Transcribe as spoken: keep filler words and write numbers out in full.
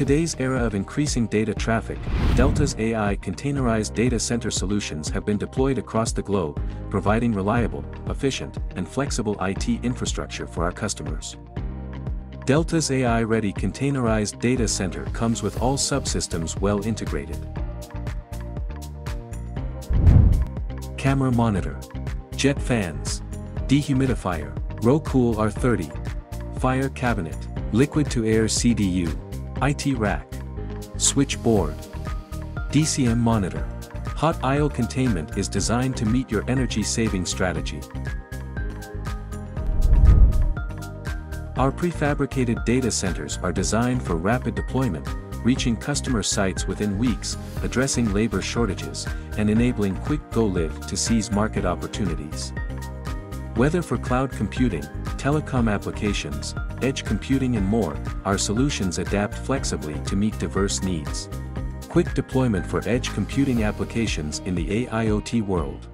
Today's era of increasing data traffic, Delta's A I containerized data center solutions have been deployed across the globe, providing reliable, efficient, and flexible I T infrastructure for our customers. Delta's A I-ready containerized data center comes with all subsystems well integrated. Camera monitor, jet fans, dehumidifier, RowCool R thirty, fire cabinet, liquid-to-air C D U, I T rack, switchboard, D C M monitor. Hot aisle containment is designed to meet your energy-saving strategy. Our prefabricated data centers are designed for rapid deployment, reaching customer sites within weeks, addressing labor shortages, and enabling quick go-live to seize market opportunities. Whether for cloud computing, telecom applications, edge computing and more, our solutions adapt flexibly to meet diverse needs. Quick deployment for edge computing applications in the A I O T world.